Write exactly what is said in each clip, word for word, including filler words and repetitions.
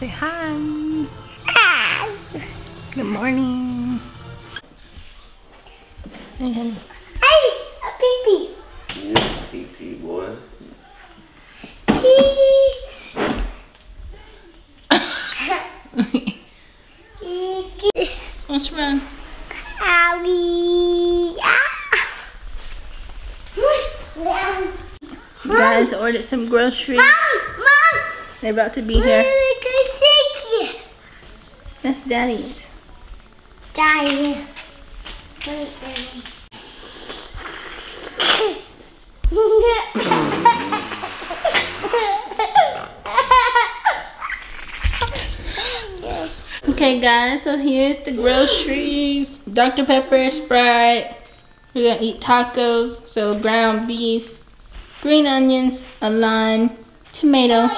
Say hi. Hi. Good morning. Hey, a pee-pee. You a pee-pee, boy. Cheese. What's wrong? Owie. You guys ordered some groceries. Mom, Mom. They're about to be here. That's Daddy's. Daddy. Okay, guys, so here's the groceries. Doctor Pepper, Sprite. We're gonna eat tacos. So ground beef, green onions, a lime, tomato.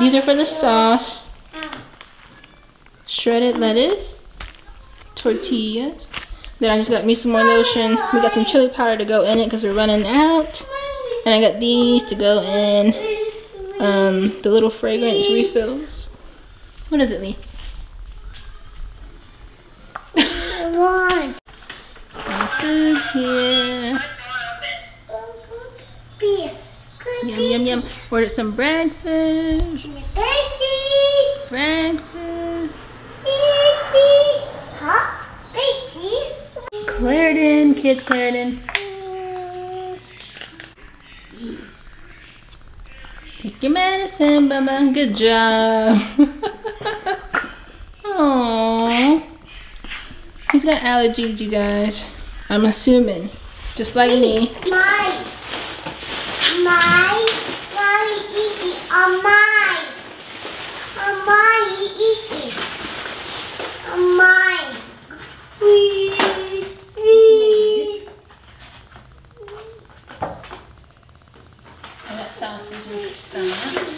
These are for the sauce. Shredded lettuce, tortillas. Then I just got me some more lotion. We got some chili powder to go in it because we're running out. And I got these to go in um, the little fragrance refills. What is it, Lee? Some food here. Yum, yum, yum. Ordered some breakfast. Breakfast. Claritin, kids, Claritin. Take your medicine, Bubba. Good job. Aww. He's got allergies, you guys. I'm assuming. Just like me. Mine. Mine. Mommy, eat it. On mine. On mine, you eat it. On mine. Please, please. I got sausage and salad.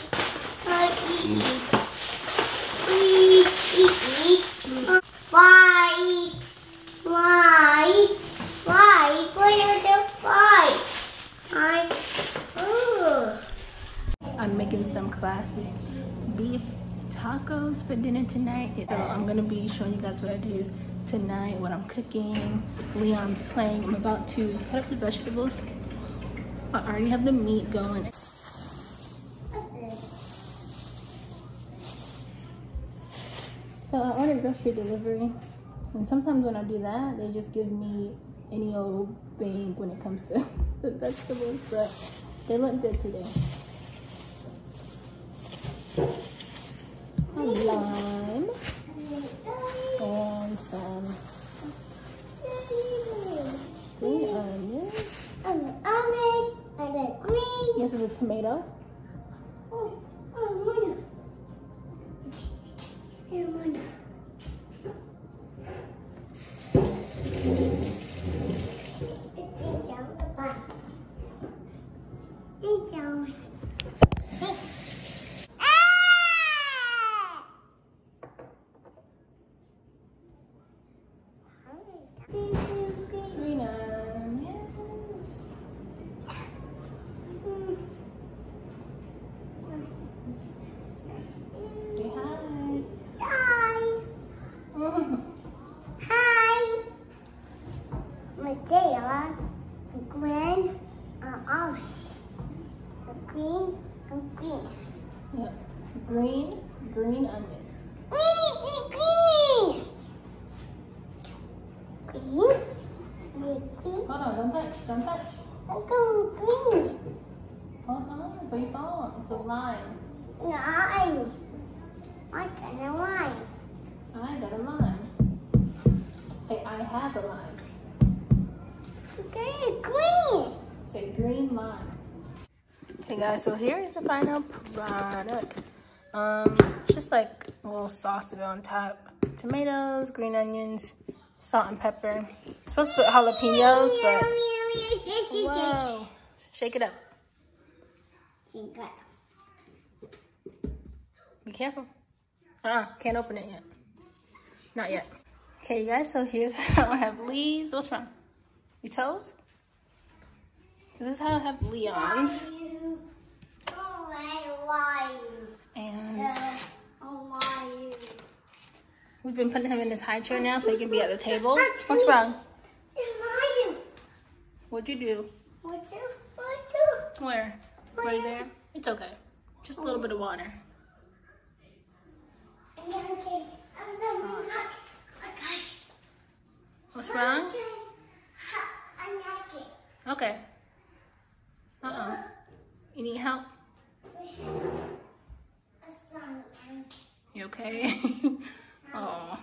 Why? Why? Why? Why are there five? I. Oh. I'm making some classic beef tacos for dinner tonight. So I'm gonna be showing you guys what I do tonight, what I'm cooking. Leon's playing. I'm about to cut up the vegetables. I already have the meat going. So I ordered grocery delivery, and sometimes when I do that, they just give me any old thing when it comes to the vegetables, but they look good today. A lime. And some green onions. And an orange and a green. This is a tomato. Oh, oh, mine. Green, green onions. Green, green, green. Green, hold on, don't touch, don't touch. I'm going green. Hold on, but you fall. It's the lime. Lime. I got a lime. I got a lime. Say, I have a lime. Okay, green. Say, green lime. Hey guys, so here is the final product. Um, just like a little sauce to go on top. Tomatoes, green onions, salt and pepper. It's supposed to put jalapenos, but whoa. Shake it up. Be careful. Uh-uh, can't open it yet. Not yet. Okay, you guys, so here's how I have Lee's. What's wrong? Your toes? This is how I have Leon's. And... We've been putting him in his high chair now so he can be at the table. What's wrong? What'd you do? Where? Right there? It's okay. Just a little bit of water. What's wrong? Okay. Uh-oh. You need help? You okay? Oh,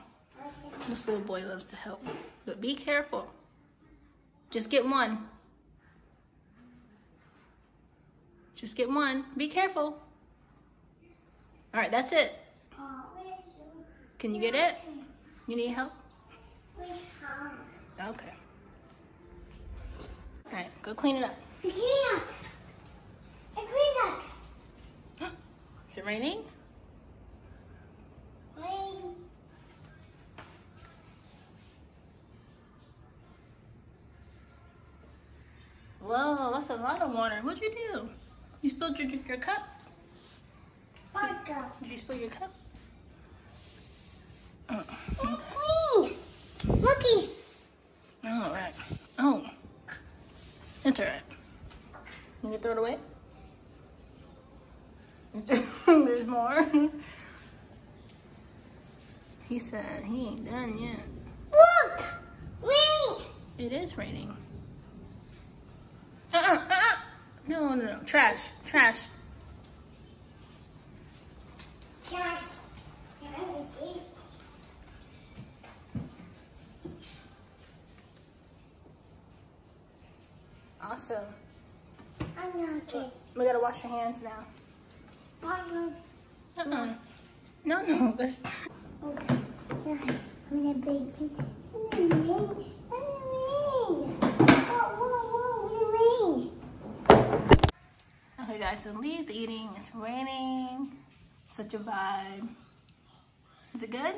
this little boy loves to help. But be careful. Just get one. Just get one. Be careful. All right, that's it. Can you get it? You need help? Okay. All right, go clean it up. Is it raining? Rain. Whoa, that's a lot of water. What'd you do? You spilled your, your cup? Did, did you spill your cup? Oh. It's clean. Looky. All right. Oh. That's all right. You gonna throw it away? There's more. He said he ain't done yet. Look! Rain! It is raining. Uh-uh, uh-uh. No, no, no. Trash. Trash. Trash. Awesome. I'm not okay. We gotta wash your hands now. Uh-uh. No, no. That's... Okay. I'm gonna bake it. I'm gonna ring. I'm gonna ring. Oh, whoa, whoa, we're ring. Okay, guys, so leave the eating. It's raining. Such a vibe. Is it good?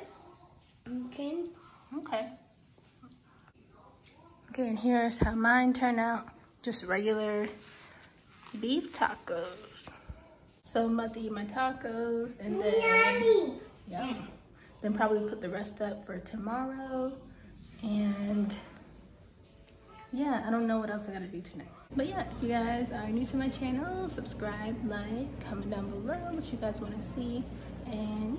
Okay. Okay. Okay, and here's how mine turned out. Just regular beef tacos. So I'm about to eat my tacos and then Yummy. yeah, then probably put the rest up for tomorrow. And yeah, I don't know what else I gotta do tonight. But yeah, if you guys are new to my channel, subscribe, like, comment down below what you guys want to see, and